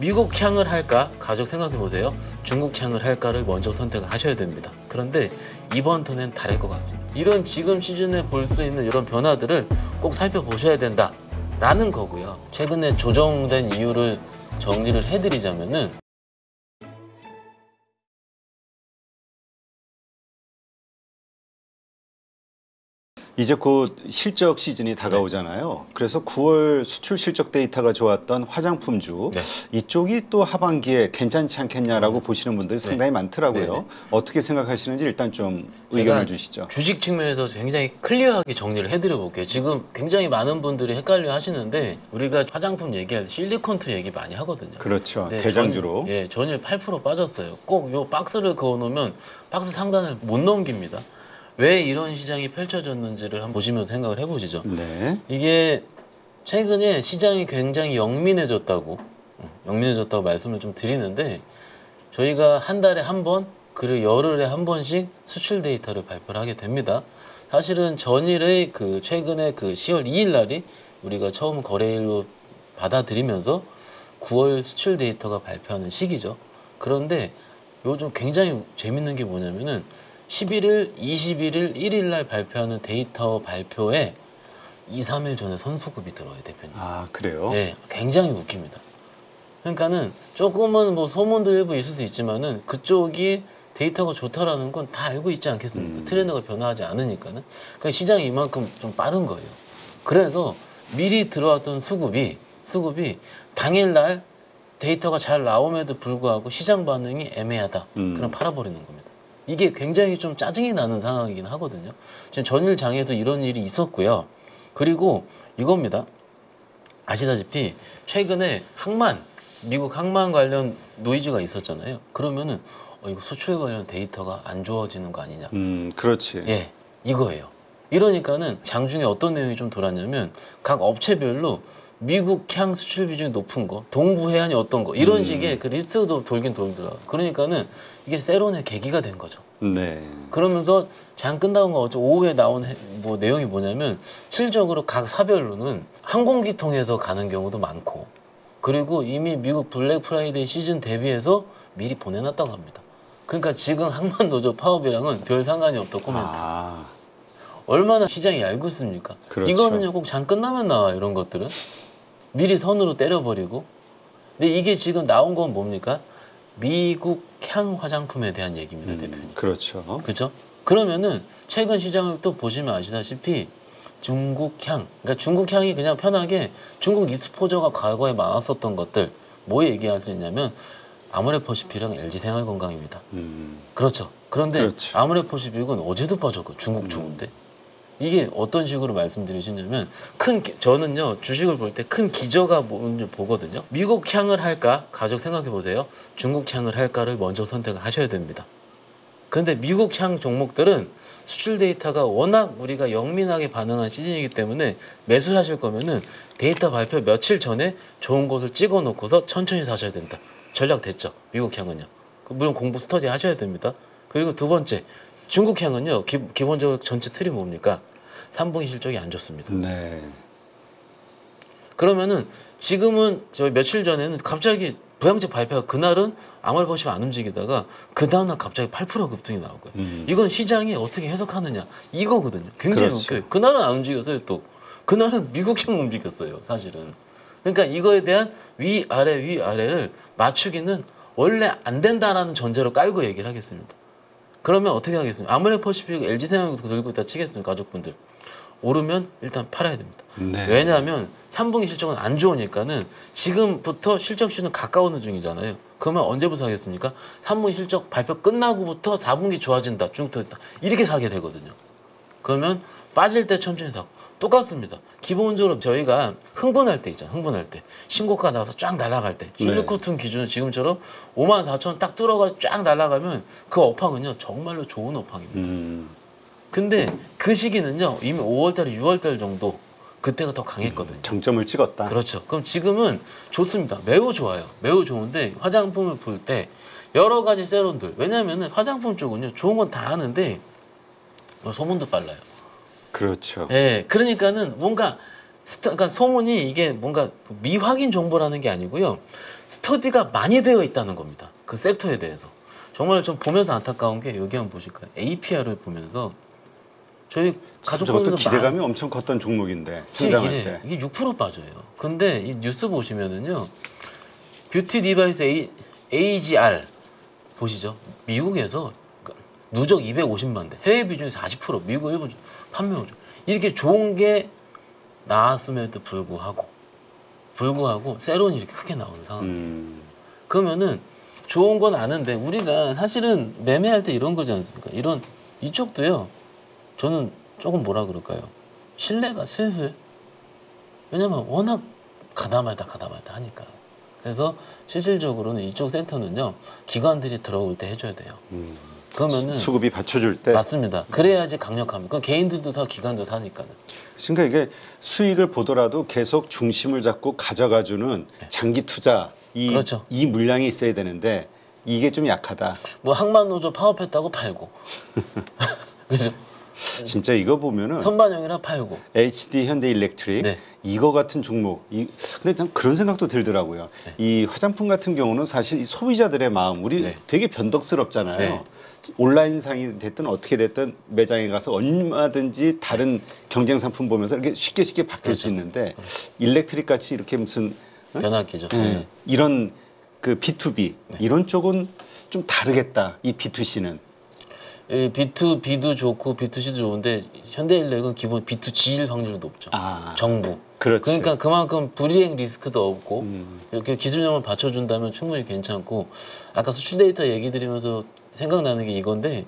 미국향을 할까? 가격 생각해보세요. 중국향을 할까를 먼저 선택을 하셔야 됩니다. 그런데 이번 턴엔 다를 것 같습니다. 이런 지금 시즌에 볼 수 있는 이런 변화들을 꼭 살펴보셔야 된다 라는 거고요. 최근에 조정된 이유를 정리를 해드리자면은 이제 곧 실적 시즌이 다가오잖아요. 네. 그래서 9월 수출 실적 데이터가 좋았던 화장품주, 네, 이쪽이 또 하반기에 괜찮지 않겠냐라고 보시는 분들이 상당히 많더라고요. 네네. 어떻게 생각하시는지 일단 좀 의견을 주시죠. 주식 측면에서 굉장히 클리어하게 정리를 해드려 볼게요. 지금 굉장히 많은 분들이 헷갈려 하시는데 우리가 화장품 얘기할 때 실리콘투 얘기 많이 하거든요. 그렇죠. 네, 대장주로. 예, 전일 8% 빠졌어요. 꼭 요 박스를 그어놓으면 박스 상단을 못 넘깁니다. 왜 이런 시장이 펼쳐졌는지를 한번 보시면서 생각을 해보시죠. 네. 이게 최근에 시장이 굉장히 영민해졌다고 말씀을 좀 드리는데, 저희가 한 달에 한 번, 그리고 열흘에 한 번씩 수출 데이터를 발표를 하게 됩니다. 사실은 전일의 그 최근에 그 10월 2일 날이 우리가 처음 거래일로 받아들이면서 9월 수출 데이터가 발표하는 시기죠. 그런데 요즘 굉장히 재밌는 게 뭐냐면은 11일, 21일, 1일날 발표하는 데이터 발표에 2, 3일 전에 선수급이 들어요, 대표님. 아, 그래요? 네, 굉장히 웃깁니다. 그러니까는 조금은 뭐 소문도 일부 있을 수 있지만은 그쪽이 데이터가 좋다라는 건 다 알고 있지 않겠습니까? 트렌드가 변화하지 않으니까는. 그러니까 시장이 이만큼 좀 빠른 거예요. 그래서 미리 들어왔던 수급이 당일날 데이터가 잘 나옴에도 불구하고 시장 반응이 애매하다. 그럼 팔아버리는 겁니다. 이게 굉장히 좀 짜증이 나는 상황이긴 하거든요. 지금 전일 장에도 이런 일이 있었고요. 그리고 이겁니다. 아시다시피 최근에 미국 항만 관련 노이즈가 있었잖아요. 그러면은 이거 수출 관련 데이터가 안 좋아지는 거 아니냐. 그렇지. 예, 이거예요. 이러니까는 장중에 어떤 내용이 좀 돌았냐면 각 업체별로 미국향 수출 비중이 높은 거, 동부 해안이 어떤 거, 이런 식의 그 리스트도 돌긴 돌더라. 그러니까는 이게 세론의 계기가 된 거죠. 네. 그러면서 장 끝나고 오후에 나온 뭐 내용이 뭐냐면 실적으로 각 사별로는 항공기 통해서 가는 경우도 많고, 그리고 이미 미국 블랙 프라이데이 시즌 대비해서 미리 보내놨다고 합니다. 그러니까 지금 항만 노조 파업이랑은 별 상관이 없다 코멘트. 아. 얼마나 시장이 얇겠습니까? 그렇죠. 이거는요, 꼭 장 끝나면 나와, 이런 것들은. 미리 선으로 때려버리고. 근데 이게 지금 나온 건 뭡니까? 미국향 화장품에 대한 얘기입니다, 대표님. 그렇죠. 그렇죠? 그러면은 최근 시장을 또 보시면 아시다시피 중국향. 그러니까 중국향이 그냥 편하게 중국 익스포저가 과거에 많았었던 것들. 뭐 얘기할 수 있냐면 아모레퍼시픽이랑 LG생활건강입니다. 그렇죠. 그런데 그렇죠. 아모레퍼시픽은 어제도 빠졌고 중국 좋은데. 이게 어떤 식으로 말씀드리시냐면 저는요 주식을 볼 때 큰 기저가 뭔지 보거든요. 미국향을 할까? 가격 생각해보세요. 중국향을 할까를 먼저 선택을 하셔야 됩니다. 그런데 미국향 종목들은 수출 데이터가 워낙 우리가 영민하게 반응한 시즌이기 때문에 매수를 하실 거면은 데이터 발표 며칠 전에 좋은 곳을 찍어놓고서 천천히 사셔야 된다. 전략됐죠. 미국향은요. 물론 공부 스터디 하셔야 됩니다. 그리고 두 번째, 중국향은요. 기본적으로 전체 틀이 뭡니까? 3분기 실적이 안 좋습니다. 네. 그러면은 지금은 저 며칠 전에는 갑자기 부양책 발표가 그날은 아모레퍼시픽 안 움직이다가 그 다음날 갑자기 8% 급등이 나오고요. 이건 시장이 어떻게 해석하느냐 이거거든요. 굉장히 웃겨요. 그날은 안 움직였어요. 또 그날은 미국향 움직였어요. 사실은. 그러니까 이거에 대한 위아래를 맞추기는 원래 안 된다라는 전제로 깔고 얘기를 하겠습니다. 그러면 어떻게 하겠습니까? 아모레퍼시픽 LG생활건강 들고 있다 치겠습니까? 가족분들. 오르면 일단 팔아야 됩니다. 네. 왜냐하면 3분기 실적은 안 좋으니까는 지금부터 실적 시즌 가까우는 중이잖아요. 그러면 언제부터 사겠습니까? 3분기 실적 발표 끝나고부터 4분기 좋아진다. 중국도 있다. 이렇게 사게 되거든요. 그러면 빠질 때 천천히 사고. 똑같습니다. 기본적으로 저희가 흥분할 때 있잖아요. 흥분할 때. 신고가 나와서 쫙 날아갈 때. 실리콘투 기준은 지금처럼 54,000원 딱 뚫어가지고 쫙 날아가면 그 업황은요. 정말로 좋은 업황입니다. 근데 그 시기는요. 이미 5월달, 6월달 정도 그때가 더 강했거든요. 정점을 찍었다. 그렇죠. 그럼 지금은 좋습니다. 매우 좋아요. 매우 좋은데 화장품을 볼 때 여러 가지 세론들. 왜냐하면 화장품 쪽은요. 좋은 건 다 아는데 소문도 빨라요. 그렇죠. 예, 그러니까는 뭔가 그러니까 소문이 이게 뭔가 미확인 정보라는 게 아니고요. 스터디가 많이 되어 있다는 겁니다. 그 섹터에 대해서. 정말 좀 보면서 안타까운 게 여기 한번 보실까요? APR을 보면서 저희 가족분들 기대감이 엄청 컸던 종목인데 성장할 때 이게 6% 빠져요. 근데 이 뉴스 보시면은요. 뷰티 디바이스 AGR 보시죠. 미국에서 누적 250만 대, 해외 비중 40%, 미국, 일본 판매율 이렇게 좋은 게 나왔음에도 불구하고 세론이 이렇게 크게 나오는 상황이에요. 그러면은 좋은 건 아는데 우리가 사실은 매매할 때 이런 거지 않습니까? 이런 이쪽도요. 저는 조금 뭐라 그럴까요? 신뢰가 슬슬. 왜냐면 워낙 가다 말다 하니까. 그래서 실질적으로는 이쪽 섹터는요. 기관들이 들어올 때 해줘야 돼요. 그러면은 수급이 받쳐줄 때. 맞습니다. 그래야지 강력합니다. 그럼 개인들도 사, 기관도 사니까는. 그러니까 이게 수익을 보더라도 계속 중심을 잡고 가져가주는 장기 투자 그렇죠. 이 물량이 있어야 되는데 이게 좀 약하다. 뭐 항만노조 파업했다고 팔고. 그죠? 진짜 이거 보면은 선반영이나 팔고 HD 현대 일렉트릭 네. 이거 같은 종목 근데 참 그런 생각도 들더라고요. 네. 이 화장품 같은 경우는 사실 이 소비자들의 마음 우리 네. 되게 변덕스럽잖아요. 네. 온라인 상이 됐든 어떻게 됐든 매장에 가서 얼마든지 다른 경쟁 상품 보면서 이렇게 쉽게 바뀔 그렇죠. 수 있는데 일렉트릭 같이 이렇게 무슨 변화기죠. 네. 이런 그 B2B 네. 이런 쪽은 좀 다르겠다. 이 B2C는. B2B도 좋고 B2C도 좋은데 현대일렉은 기본 B2G일 확률이 높죠. 정부. 그렇지. 그러니까 그만큼 불이행 리스크도 없고 이렇게 기술력을 받쳐준다면 충분히 괜찮고 아까 수출 데이터 얘기 드리면서 생각나는 게 이건데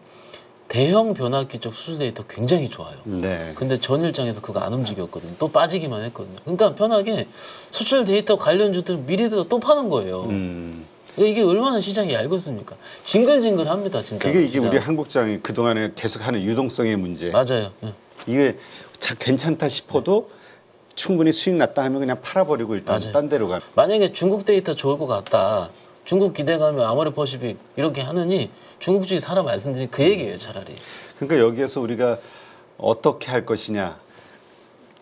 대형 변압기 쪽 수출 데이터 굉장히 좋아요. 네. 근데 전 일장에서 그거 안 움직였거든요. 또 빠지기만 했거든요. 그러니까 편하게 수출 데이터 관련주들은 미리 들어 또 파는 거예요. 이게 얼마나 시장이 얇겠습니까? 징글징글합니다, 진짜. 그게 이게 시장. 우리 한국장이 그동안에 계속하는 유동성의 문제. 맞아요. 네. 이게 괜찮다 싶어도 네. 충분히 수익 났다 하면 그냥 팔아버리고 일단 맞아요. 딴 데로 가. 만약에 중국 데이터 좋을 것 같다. 중국 기대감이 아모레퍼시픽 이렇게 하느니 중국 주식 사라 말씀드린 그 얘기예요, 차라리. 그러니까 여기에서 우리가 어떻게 할 것이냐.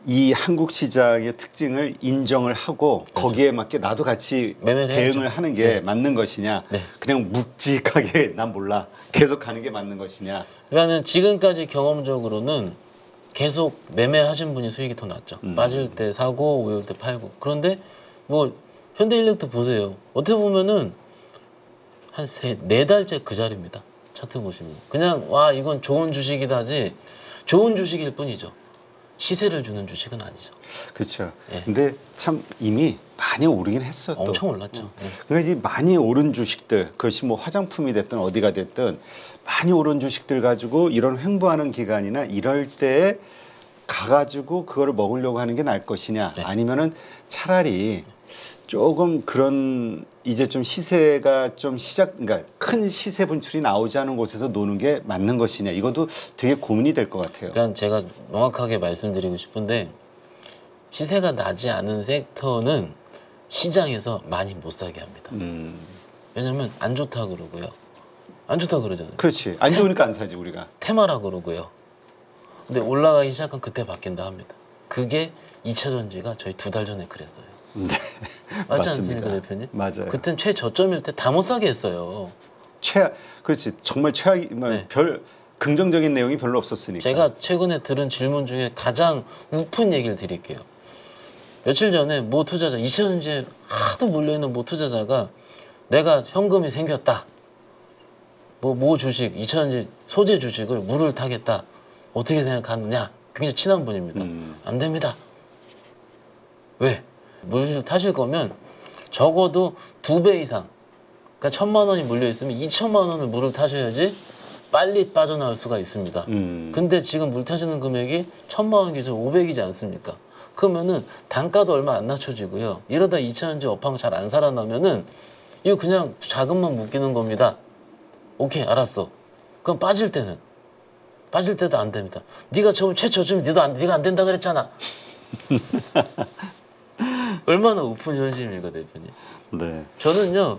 이 한국 시장의 특징을 인정을 하고 그렇죠. 거기에 맞게 나도 같이 대응을 하는 게 네. 맞는 것이냐 네. 그냥 묵직하게 난 몰라 계속 가는 게 맞는 것이냐 그러니까 지금까지 경험적으로는 계속 매매하신 분이 수익이 더 낮죠. 빠질 때 사고 오를 때 팔고 그런데 뭐 현대일렉도 보세요. 어떻게 보면은 한 4달째 그 자리입니다. 차트 보시면 그냥 와 이건 좋은 주식이다지 좋은 주식일 뿐이죠. 시세를 주는 주식은 아니죠. 그렇죠. 예. 근데 참 이미 많이 오르긴 했어. 엄청 올랐죠. 예. 그러니까 이제 많이 오른 주식들, 그것이 뭐 화장품이 됐든 어디가 됐든 많이 오른 주식들 가지고 이런 횡보하는 기간이나 이럴 때에 가가지고 그거를 먹으려고 하는 게 나을 것이냐, 네. 아니면은 차라리 조금 그런 이제 좀 시세가 좀 그러니까 큰 시세 분출이 나오지 않은 곳에서 노는 게 맞는 것이냐 이것도 되게 고민이 될 것 같아요. 그러니까 제가 명확하게 말씀드리고 싶은데 시세가 나지 않은 섹터는 시장에서 많이 못 사게 합니다. 왜냐면 안 좋다 그러고요. 안 좋다 그러잖아요. 그렇지. 안 좋으니까 안 사지 우리가. 테마라 그러고요. 근데 올라가기 시작한 그때 바뀐다 합니다. 그게 2차전지가 저희 2달 전에 그랬어요. 네, 맞지 맞습니다. 않습니까 대표님? 맞아요. 그땐 최저점일 때 다 못 사게 했어요. 그렇지. 정말 최악이면 네. 별 긍정적인 내용이 별로 없었으니까. 제가 최근에 들은 질문 중에 가장 웃픈 얘기를 드릴게요. 며칠 전에 모 투자자, 2차전지에 하도 물려있는 모 투자자가 내가 현금이 생겼다. 모 주식, 2차전지 소재 주식을 물을 타겠다. 어떻게 생각하느냐? 굉장히 친한 분입니다. 안 됩니다. 왜? 물을 타실 거면 적어도 2배 이상 그러니까 1000만 원이 물려있으면 2000만 원을 물을 타셔야지 빨리 빠져나올 수가 있습니다. 근데 지금 물 타시는 금액이 1000만 원 기준 500이지 않습니까? 그러면은 단가도 얼마 안 낮춰지고요. 이러다 2차전지 업황 잘 안 살아나면은 이거 그냥 자금만 묶이는 겁니다. 오케이 알았어. 그럼 빠질 때도 안 됩니다. 네가 저번 최초쯤 네가 안 된다 그랬잖아. 얼마나 오픈 현실입니까, 대표님? 네. 저는요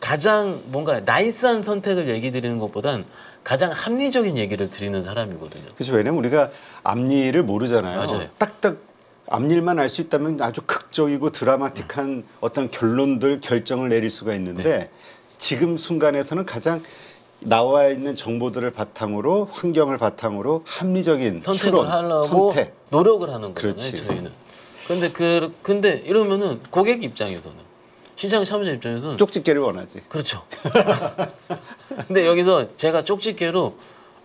가장 뭔가 나이스한 선택을 얘기 드리는 것보단 가장 합리적인 얘기를 드리는 사람이거든요. 그렇죠. 왜냐면 우리가 앞니를 모르잖아요. 맞아요. 딱딱 앞일만 알 수 있다면 아주 극적이고 드라마틱한 어떤 결론들, 결정을 내릴 수가 있는데 지금 순간에서는 가장 나와 있는 정보들을 바탕으로, 환경을 바탕으로 합리적인 선택을 추론, 하려고 선택. 노력을 하는 거잖아요, 저희는. 근데 근데 이러면은 고객 입장에서는, 시장 참여자 입장에서는 쪽집게를 원하지. 그렇죠. 근데 여기서 제가 쪽집게로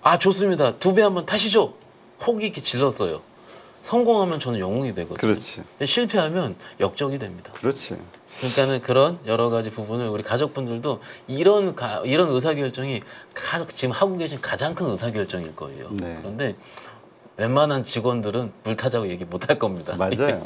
아 좋습니다. 2배 한번 타시죠. 혹이 이렇게 질렀어요. 성공하면 저는 영웅이 되거든요. 그렇지. 근데 실패하면 역적이 됩니다. 그렇지. 그러니까는 그런 여러 가지 부분을 우리 가족분들도 이런 의사결정이 지금 하고 계신 가장 큰 의사결정일 거예요. 네. 그런데 웬만한 직원들은 물 타자고 얘기 못 할 겁니다. 맞아요.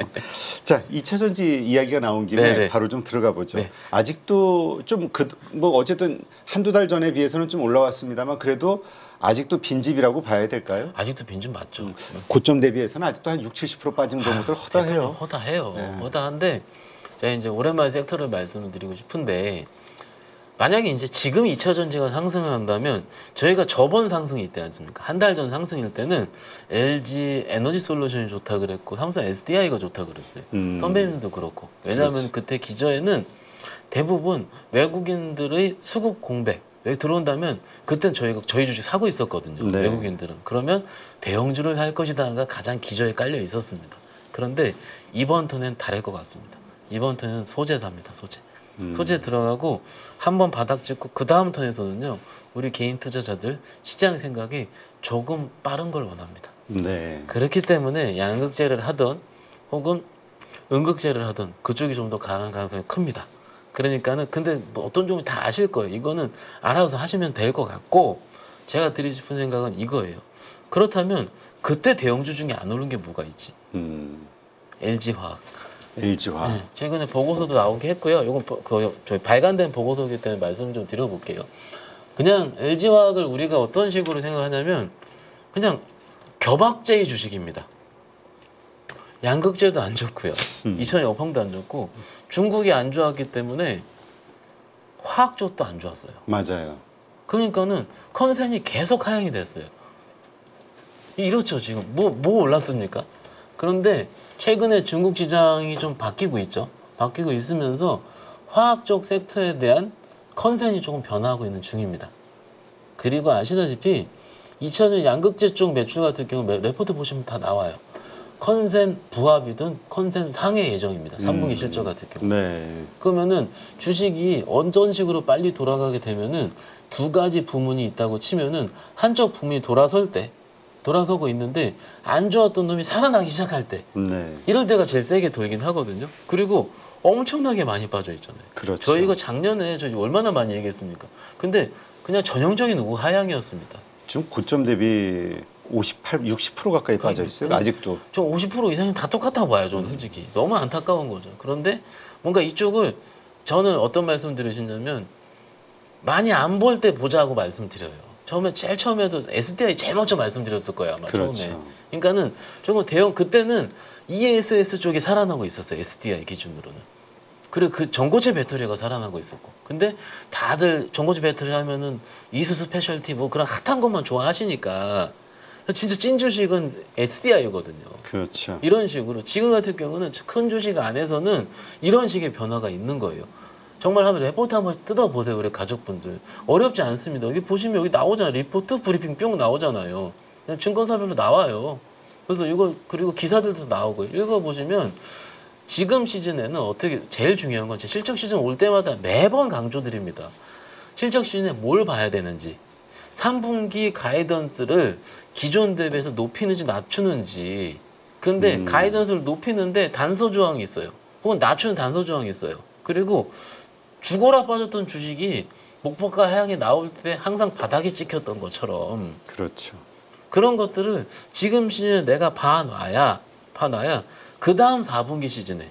자, 2차전지 이야기가 나온 김에 바로 좀 들어가 보죠. 아직도 좀 뭐 어쨌든 한두 달 전에 비해서는 좀 올라왔습니다만 그래도 아직도 빈집이라고 봐야 될까요? 아직도 빈집 맞죠. 고점 대비해서는 아직도 한 60~70% 빠진 경우들 허다해요. 허다해요. 허다한데 제가 이제 오랜만에 섹터를 말씀드리고 싶은데 만약에 이제 지금 2차전지가 상승을 한다면 저희가 저번 상승이 있지 않습니까? 한 달 전 상승일 때는 LG 에너지 솔루션이 좋다 그랬고 삼성 SDI가 좋다 그랬어요. 선배님도 그렇고. 왜냐하면 그때 기저에는 대부분 외국인들의 수급 공백 들어온다면 그때는 저희 주식 사고 있었거든요. 외국인들은. 그러면 대형주를 살 것이다가 가장 기저에 깔려 있었습니다. 그런데 이번 턴엔 다를 것 같습니다. 이번 턴에는 소재 삽니다. 소재. 소재 들어가고 한번 바닥 찍고 그 다음 턴에서는요 우리 개인 투자자들 시장 생각이 조금 빠른 걸 원합니다. 그렇기 때문에 양극재를 하든 혹은 음극재를 하든 그쪽이 좀 더 강한 가능성이 큽니다. 그러니까는 근데 뭐 어떤 종류 다 아실 거예요. 이거는 알아서 하시면 될 것 같고 제가 드리고 싶은 생각은 이거예요. 그렇다면 그때 대형주 중에 안 오른 게 뭐가 있지? LG화학. LG화학. 최근에 보고서도 나오게 했고요. 이건 저희 발간된 보고서이기 때문에 말씀 좀 드려볼게요. 그냥 LG화학을 우리가 어떤 식으로 생각하냐면 그냥 겹악재의 주식입니다. 양극재도 안 좋고요. 2차 여황도 안 좋고 중국이 안 좋았기 때문에 화학 쪽도 안 좋았어요. 맞아요. 그러니까는 컨센이 계속 하향이 됐어요. 이렇죠 지금. 뭐 올랐습니까? 그런데 최근에 중국 시장이 좀 바뀌고 있죠. 바뀌고 있으면서 화학 쪽 섹터에 대한 컨센이 조금 변화하고 있는 중입니다. 그리고 아시다시피 2차전 양극재 쪽 매출 같은 경우 레포트 보시면 다 나와요. 컨센 부합이든 컨센 상해 예정입니다. 3분기 실적 같은 경우. 그러면은 주식이 어떤 식으로 빨리 돌아가게 되면은 두 가지 부문이 있다고 치면은 한쪽 부문이 돌아서고 있는데 안 좋았던 놈이 살아나기 시작할 때 이럴 때가 제일 세게 돌긴 하거든요. 그리고 엄청나게 많이 빠져 있잖아요. 그렇죠. 저희가 작년에 저희 얼마나 많이 얘기했습니까? 근데 그냥 전형적인 우하향이었습니다. 지금 고점 대비 60% 가까이 빠져 있어요. 아직도. 저 50% 이상이 다 똑같다고 봐요. 저는 솔직히. 너무 안타까운 거죠. 그런데 뭔가 이쪽을 저는 어떤 말씀 드리시냐면 많이 안 볼 때 보자고 말씀드려요. 제일 처음에도 SDI 제일 먼저 말씀드렸을 거예요. 아마 처음에. 그러니까는 조금 대형 그때는 ESS 쪽이 살아나고 있었어요. SDI 기준으로는. 그리고 그 전고체 배터리가 살아나고 있었고. 근데 다들 전고체 배터리 하면은 이수스 스페셜티 뭐 그런 핫한 것만 좋아하시니까 진짜 찐 주식은 SDI거든요. 그렇죠. 이런 식으로 지금 같은 경우는 큰 주식 안에서는 이런 식의 변화가 있는 거예요. 정말 한번 레포트 한번 뜯어보세요. 우리 가족분들. 어렵지 않습니다. 여기 보시면 여기 나오잖아요. 리포트 브리핑 뿅 나오잖아요. 증권사별로 나와요. 그래서 이거 그리고 기사들도 나오고 읽어보시면 지금 시즌에는 어떻게 제일 중요한 건 제 실적 시즌 올 때마다 매번 강조드립니다. 실적 시즌에 뭘 봐야 되는지. 3분기 가이던스를 기존 대비해서 높이는지 낮추는지. 근데 가이던스를 높이는데 단서 조항이 있어요. 혹은 낮추는 단서 조항이 있어요. 그리고 죽어라 빠졌던 주식이 목표가 하향이 나올 때 항상 바닥에 찍혔던 것처럼. 그렇죠. 그런 것들을 지금 시즌에 내가 봐놔야 그 다음 4분기 시즌에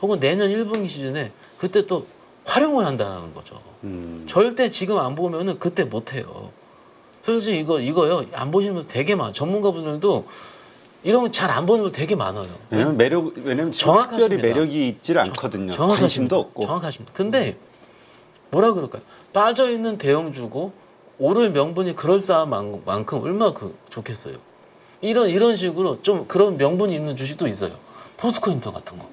혹은 내년 1분기 시즌에 그때 또 활용을 한다는 거죠. 절대 지금 안 보면은 그때 못해요. 솔직히 이거요. 안 보시는 분 되게 많아요. 전문가분들도 이런 거 잘 안 보는 분 되게 많아요. 왜냐면 특별히 매력이 있질 않거든요. 관심도 없고. 정확하십니다. 근데 뭐라 그럴까요? 빠져있는 대형주고 오를 명분이 그럴싸한 만큼 얼마나 좋겠어요. 이런 식으로 좀 그런 명분이 있는 주식도 있어요. 포스코 인터 같은 거.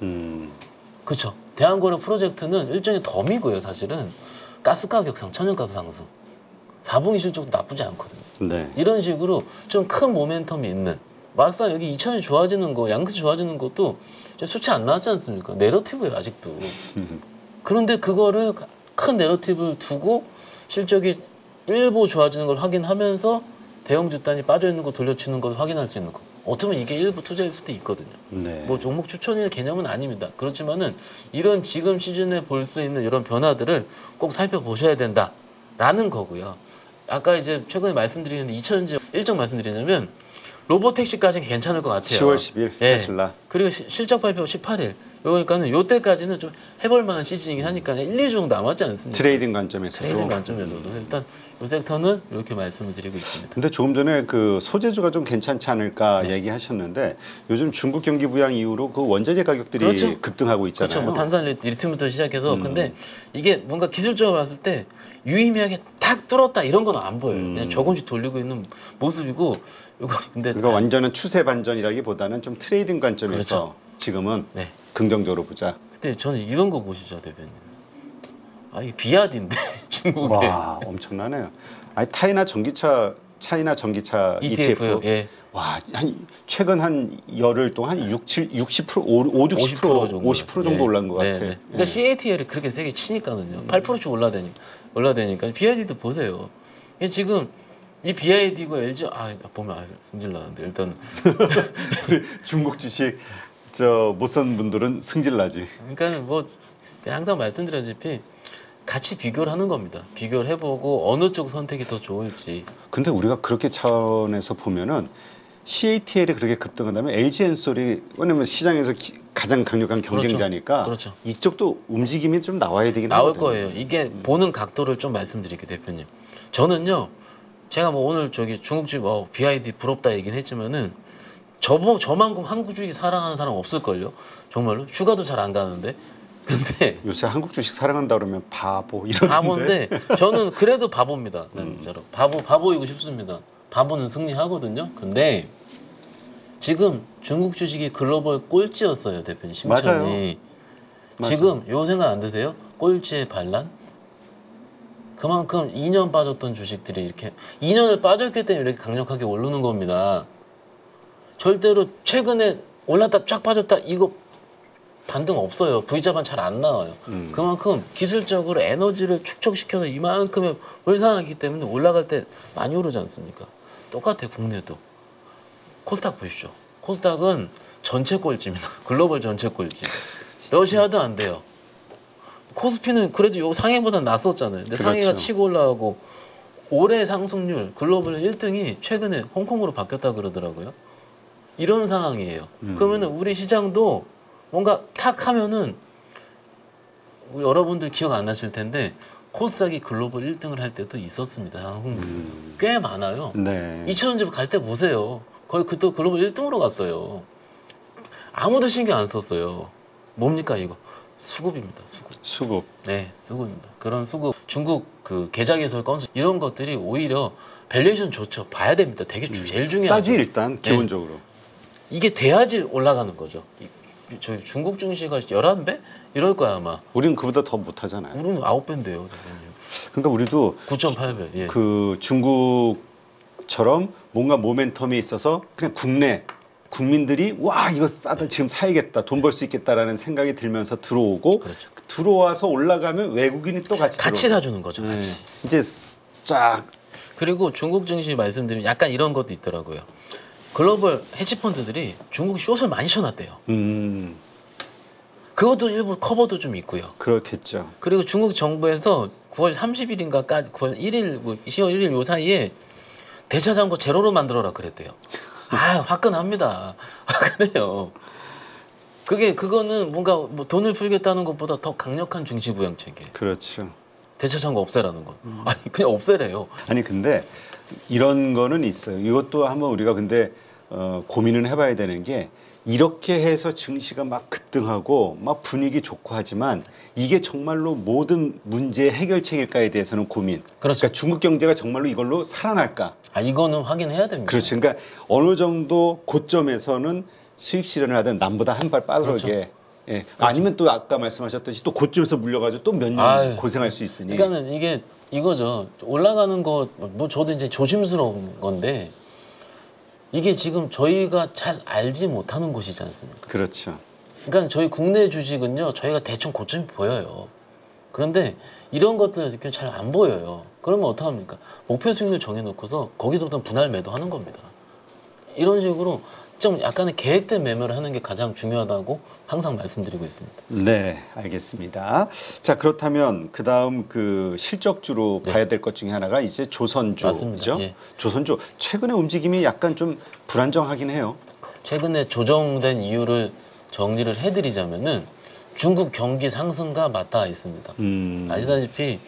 그렇죠. 대한고려 프로젝트는 일종의 덤이고요. 사실은 가스 가격상, 천연가스 상승, 4분기 실적도 나쁘지 않거든요. 네. 이런 식으로 좀 큰 모멘텀이 있는, 막상 여기 2000이 좋아지는 거, 양극이 좋아지는 것도 수치 안 나왔지 않습니까? 내러티브예요, 아직도. 그런데 그거를 큰 내러티브를 두고 실적이 일부 좋아지는 걸 확인하면서 대형 주단이 빠져있는 거 돌려치는 것을 확인할 수 있는 거. 어떻게 보면 이게 일부 투자일 수도 있거든요. 네. 뭐 종목 추천의 개념은 아닙니다. 그렇지만은 이런 지금 시즌에 볼 수 있는 이런 변화들을 꼭 살펴보셔야 된다라는 거고요. 아까 이제 최근에 말씀드리는데 2000년제 일정 말씀드리냐면 로보택시까지는 괜찮을 것 같아요. 10월 10일 네. 테슬라. 그리고 실적 발표 18일. 그러니까는 요때까지는 좀 해볼 만한 시즌이긴 하니까 1, 2주 정도 남았지 않습니까? 트레이딩 관점에서도. 트레이딩 관점에서도. 일단 이 섹터는 이렇게 말씀을 드리고 있습니다. 근데 조금 전에 그 소재주가 좀 괜찮지 않을까 네. 얘기하셨는데 요즘 중국 경기 부양 이후로 그 원자재 가격들이 그렇죠. 급등하고 있잖아요. 그렇죠. 뭐 탄산, 리튬부터 시작해서 근데 이게 뭔가 기술적으로 봤을 때 유의미하게 딱 뚫었다 이런 건 안 보여요. 그냥 조금씩 돌리고 있는 모습이고 이거 근데 그러니까 완전한 추세 반전이라기보다는 좀 트레이딩 관점에서 그렇죠. 지금은 네. 긍정적으로 보자. 근데 저는 이런 거 보시죠, 대표님. 아, 이게 비아디인데 중국에. 와, 엄청나네요. 아니, 차이나 전기차 ETF. 예. 와, 한 최근 한 열흘 동안 한 50% 정도 올라온 것 같아요. 네. 그러니까 CATL이 그렇게 세게 치니까는요. 8%씩 올라되니까 비아디도 보세요. 이게 지금 이 BID고 LG 아, 보면 아, 승질 나는데 일단 중국 주식 저 못 산 분들은 승질나지. 그러니까 뭐 항상 말씀드렸지피 같이 비교를 하는 겁니다. 비교를 해보고 어느 쪽 선택이 더 좋을지. 근데 우리가 그렇게 차원에서 보면은 CATL이 그렇게 급등한다면 LG엔솔이 왜냐면 시장에서 가장 강력한 경쟁자니까 그렇죠. 이쪽도 움직임이 좀 나와야 되긴 나올 하거든요. 거예요. 이게 보는 각도를 좀 말씀드릴게요, 대표님. 저는요, 제가 뭐 오늘 저기 중국집 BID 부럽다 얘기는 했지만은. 저만큼 한국 주식 사랑하는 사람 없을걸요? 정말로? 휴가도 잘 안 가는데? 근데 요새 한국 주식 사랑한다 그러면 바보 이러는데 바보인데 저는 그래도 바보입니다. 진짜로. 바보이고 싶습니다. 바보는 승리하거든요. 근데 지금 중국 주식이 글로벌 꼴찌였어요. 대표님 심천이. 맞아요. 지금 요 생각 안 드세요? 꼴찌의 반란? 그만큼 2년 빠졌던 주식들이 이렇게 2년을 빠졌기 때문에 이렇게 강력하게 오르는 겁니다. 절대로 최근에 올랐다 쫙 빠졌다 이거 반등 없어요. V자반 잘 안 나와요. 그만큼 기술적으로 에너지를 축적시켜서 이만큼의 월상하기 때문에 올라갈 때 많이 오르지 않습니까? 똑같아요. 국내도. 코스닥 보십시오. 코스닥은 전체 꼴찌입니다. 글로벌 전체 꼴찌. 러시아도 안 돼요. 코스피는 그래도 요 상해보다 낫었잖아요. 근데 그렇죠. 상해가 치고 올라가고 올해 상승률 글로벌 1등이 최근에 홍콩으로 바뀌었다 그러더라고요. 이런 상황이에요. 그러면 우리 시장도 뭔가 탁 하면은 우리 여러분들 기억 안 나실 텐데 코스닥이 글로벌 1등을 할 때도 있었습니다. 한국은 꽤 많아요. 네. 2000년대 갈 때 보세요. 거의 그때 글로벌 1등으로 갔어요. 아무도 신경 안 썼어요. 뭡니까 이거? 수급입니다. 수급. 네, 수급입니다. 그런 수급. 중국 그 계좌 개설 건수 이런 것들이 오히려 밸류에이션 좋죠. 봐야 됩니다. 되게 제일 중요한. 싸지 일단 기본적으로. 네. 이게 돼야지 올라가는 거죠. 저희 중국 증시가 11배? 이럴 거야 아마. 우리는 그보다 더 못하잖아요. 우리는 9배인데요. 그러니까 우리도 9.8배. 예. 그 중국처럼 뭔가 모멘텀이 있어서 그냥 국내 국민들이 와 이거 싸다 지금 사야겠다 돈 벌 수 있겠다라는 생각이 들면서 들어오고 그렇죠. 들어와서 올라가면 외국인이 또 같이 사주는 거죠. 네. 같이. 이제 쫙. 그리고 중국 증시 말씀드리면 약간 이런 것도 있더라고요. 글로벌 헤지펀드들이 중국 숏을 많이 쳐놨대요. 그것도 일부 커버도 좀 있고요. 그렇겠죠. 그리고 중국 정부에서 9월 30일인가까지 9월 1일, 10월 1일 요 사이에 대차장고 제로로 만들어라 그랬대요. 아, 화끈합니다. 화끈해요. 그거는 뭔가 뭐 돈을 풀겠다는 것보다 더 강력한 증시 부양책이에요. 그렇죠. 대차장고 없애라는 건. 아니, 그냥 없애래요. 아니, 근데 이런 거는 있어요. 이것도 한번 우리가 근데 고민은 해봐야 되는 게 이렇게 해서 증시가 막 급등하고 막 분위기 좋고 하지만 이게 정말로 모든 문제의 해결책일까에 대해서는 고민. 그렇죠. 그러니까 중국 경제가 정말로 이걸로 살아날까? 아 이거는 확인해야 됩니다. 그렇죠. 그러니까 어느 정도 고점에서는 수익 실현을 하든 남보다 한 발 빠르게. 그렇죠. 예. 그렇죠. 아니면 또 아까 말씀하셨듯이 또 고점에서 물려가지고 또 몇 년 고생할 수 있으니. 그러니까 이게 이거죠. 올라가는 거 뭐 저도 이제 조심스러운 건데 이게 지금 저희가 잘 알지 못하는 것이지 않습니까? 그렇죠. 그러니까 저희 국내 주식은요, 저희가 대충 고점이 보여요. 그런데 이런 것들은 잘 안 보여요. 그러면 어떡합니까? 목표 수익률 정해놓고서 거기서부터 분할 매도하는 겁니다. 이런 식으로 좀 약간의 계획된 매매를 하는 게 가장 중요하다고 항상 말씀드리고 있습니다. 네, 알겠습니다. 자, 그렇다면 그다음 그 실적주로 네. 봐야 될 것 중에 하나가 이제 조선주죠. 맞습니다. 예. 조선주 최근의 움직임이 약간 좀 불안정하긴 해요. 최근에 조정된 이유를 정리를 해드리자면은 중국 경기 상승과 맞닿아 있습니다. 아시다시피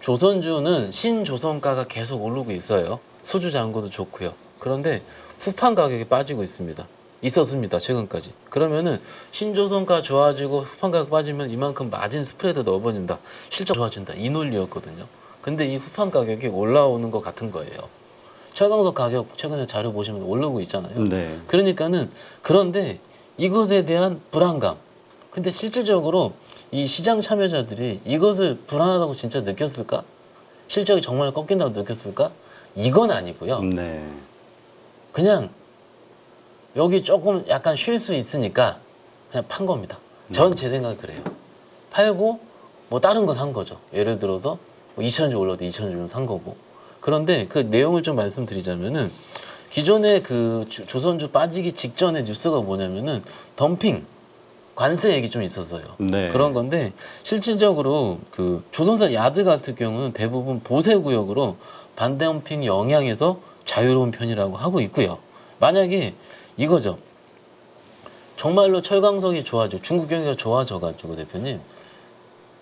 조선주는 신조선가가 계속 오르고 있어요. 수주 잔고도 좋고요. 그런데 후판 가격이 빠지고 있습니다. 있었습니다. 최근까지. 그러면은 신조선가 좋아지고 후판 가격 빠지면 이만큼 마진 스프레드 넓어진다. 실적 좋아진다. 이 논리였거든요. 근데 이 후판 가격이 올라오는 것 같은 거예요. 철강석 가격 최근에 자료 보시면 오르고 있잖아요. 네. 그러니까는 그런데 이것에 대한 불안감. 근데 실질적으로 이 시장 참여자들이 이것을 불안하다고 진짜 느꼈을까? 실적이 정말 꺾인다고 느꼈을까? 이건 아니고요. 네. 그냥 여기 조금 약간 쉴 수 있으니까 그냥 판 겁니다. 전 제 생각은 그래요. 팔고 뭐 다른 거 산 거죠. 예를 들어서 뭐 2,000주 올라도 2,000주면 산 거고. 그런데 그 내용을 좀 말씀드리자면은 기존에 그 조선주 빠지기 직전에 뉴스가 뭐냐면은 덤핑, 관세 얘기 좀 있었어요. 네. 그런 건데 실질적으로 그 조선사 야드 같은 경우는 대부분 보세 구역으로 반덤핑 영향에서 자유로운 편이라고 하고 있고요. 만약에 이거죠. 정말로 철강석이 좋아지고 중국 경기가 좋아져가지고 대표님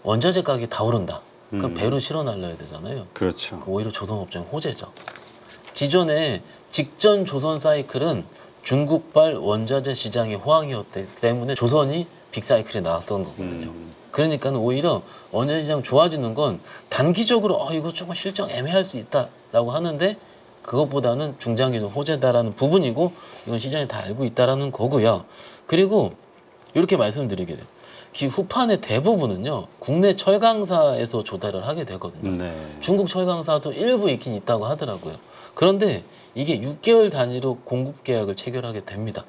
원자재 가격이 다 오른다. 그럼 배로 실어 날려야 되잖아요. 그렇죠. 오히려 조선업자는 호재죠. 기존에 직전 조선 사이클은 중국발 원자재 시장의 호황이었기 때문에 조선이 빅사이클에 나왔던 거거든요. 그러니까 오히려 원자재 시장 좋아지는 건 단기적으로 이거 조금 실적 애매할 수 있다라고 하는데 그것보다는 중장기적 호재다라는 부분이고 이건 시장이 다 알고 있다라는 거고요. 그리고 이렇게 말씀드리게 돼요. 후판의 대부분은요. 국내 철강사에서 조달을 하게 되거든요. 네. 중국 철강사도 일부 있긴 있다고 하더라고요. 그런데 이게 6개월 단위로 공급 계약을 체결하게 됩니다.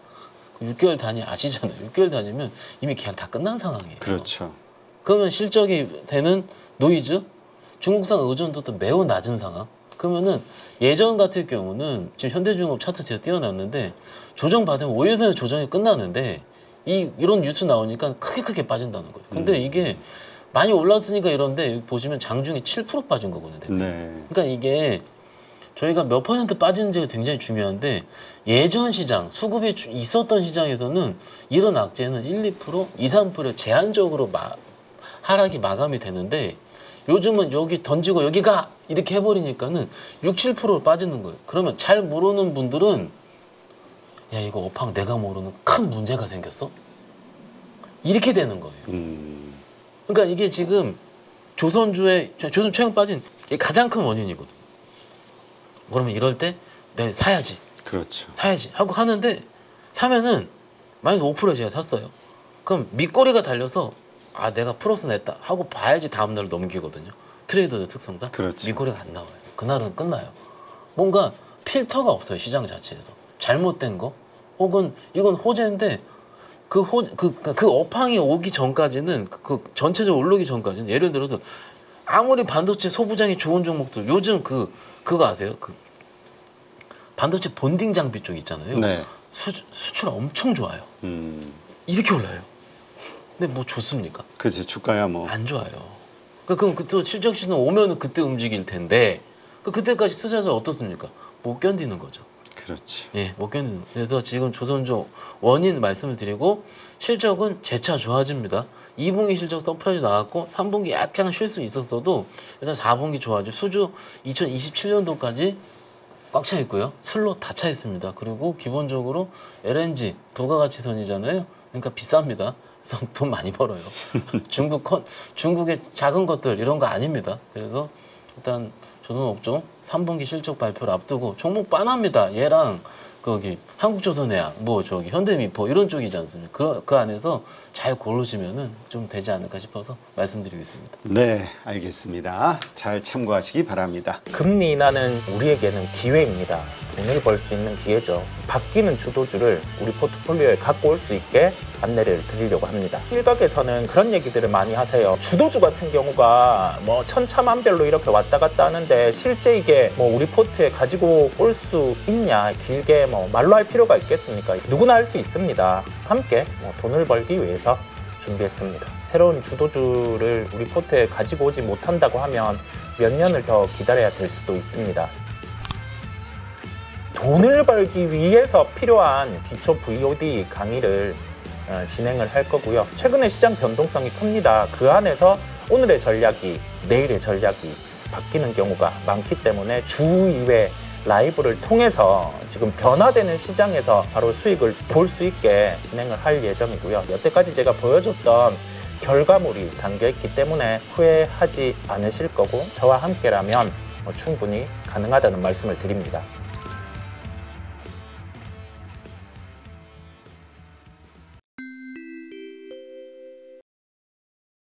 6개월 단위 아시잖아요. 6개월 단위면 이미 계약 다 끝난 상황이에요. 그렇죠. 그러면 실적이 되는 노이즈, 중국산 의존도 또 매우 낮은 상황. 그러면은 예전 같은 경우는 지금 현대중공업 차트 제가 띄워놨는데 조정받으면 5일선에 조정이 끝나는데 이런 뉴스 나오니까 크게 빠진다는 거예요. 근데 이게 많이 올랐으니까 이런데 여기 보시면 장중에 7% 빠진 거거든요. 네. 그러니까 이게 저희가 몇 퍼센트 빠지는지가 굉장히 중요한데 예전 시장, 수급이 있었던 시장에서는 이런 악재는 1, 2%, 2, 3% 제한적으로 하락이 마감이 되는데 요즘은 여기 던지고 여기가 이렇게 해버리니까는 6, 7% 빠지는 거예요. 그러면 잘 모르는 분들은 야 이거 업황 내가 모르는 큰 문제가 생겼어? 이렇게 되는 거예요. 그러니까 이게 지금 조선 최근 빠진 가장 큰 원인이거든. 그러면 이럴 때 내 사야지. 그렇죠. 사야지 하고 하는데 사면은 마이너스 5% 제가 샀어요. 그럼 밑꼬리가 달려서 내가 플러스 냈다 하고 봐야지 다음 날 넘기거든요. 트레이더의 특성상. 그렇죠. 밑꼬리가 안 나와요. 그날은 끝나요. 뭔가 필터가 없어요. 시장 자체에서. 잘못된 거 혹은 이건 호재인데 그 업황이 오기 전까지는 그 전체적으로 오르기 전까지는 예를 들어서 아무리 반도체 소부장이 좋은 종목들 요즘 그거 아세요? 그 반도체 본딩 장비 쪽 있잖아요. 네. 수출 엄청 좋아요. 이렇게 올라요. 근데 뭐 좋습니까? 그치 주가야 뭐 안 좋아요. 그럼 그때 실적 시즌 오면은 그때 움직일 텐데 그때까지 쓰셔서 어떻습니까? 못 견디는 거죠. 그렇지. 예, 못 견디는. 그래서 지금 조선주 원인 말씀을 드리고 실적은 재차 좋아집니다. 2분기 실적 서프라이즈 나왔고 3분기 약간 쉴 수 있었어도 일단 4분기 좋아지고 수주 2027년도까지 꽉 차 있고요. 슬롯 다 차 있습니다. 그리고 기본적으로 LNG 부가가치선이잖아요. 그러니까 비쌉니다. 그래서 돈 많이 벌어요. 중국의 작은 것들 이런 거 아닙니다. 그래서 일단 조선업종 3분기 실적 발표를 앞두고 종목 빤합니다. 얘랑 거기 한국조선해양, 뭐 저기 현대미포 이런 쪽이지 않습니까? 그 안에서 잘 고르시면은 좀 되지 않을까 싶어서 말씀드리겠습니다. 네, 알겠습니다. 잘 참고하시기 바랍니다. 금리 인하는 우리에게는 기회입니다. 돈을 벌 수 있는 기회죠. 바뀌는 주도주를 우리 포트폴리오에 갖고 올 수 있게 안내를 드리려고 합니다. 일각에서는 그런 얘기들을 많이 하세요. 주도주 같은 경우가 뭐 천차만별로 이렇게 왔다 갔다 하는데 실제 이게 뭐 우리 포트에 가지고 올 수 있냐, 길게 뭐 말로 할 필요가 있겠습니까? 누구나 할 수 있습니다. 함께 뭐 돈을 벌기 위해서 준비했습니다. 새로운 주도주를 우리 포트에 가지고 오지 못한다고 하면 몇 년을 더 기다려야 될 수도 있습니다. 돈을 벌기 위해서 필요한 기초 VOD 강의를 진행을 할 거고요. 최근에 시장 변동성이 큽니다. 그 안에서 오늘의 전략이 내일의 전략이 바뀌는 경우가 많기 때문에 주 2회 라이브를 통해서 지금 변화되는 시장에서 바로 수익을 볼 수 있게 진행을 할 예정이고요. 여태까지 제가 보여줬던 결과물이 담겨있기 때문에 후회하지 않으실 거고 저와 함께라면 충분히 가능하다는 말씀을 드립니다.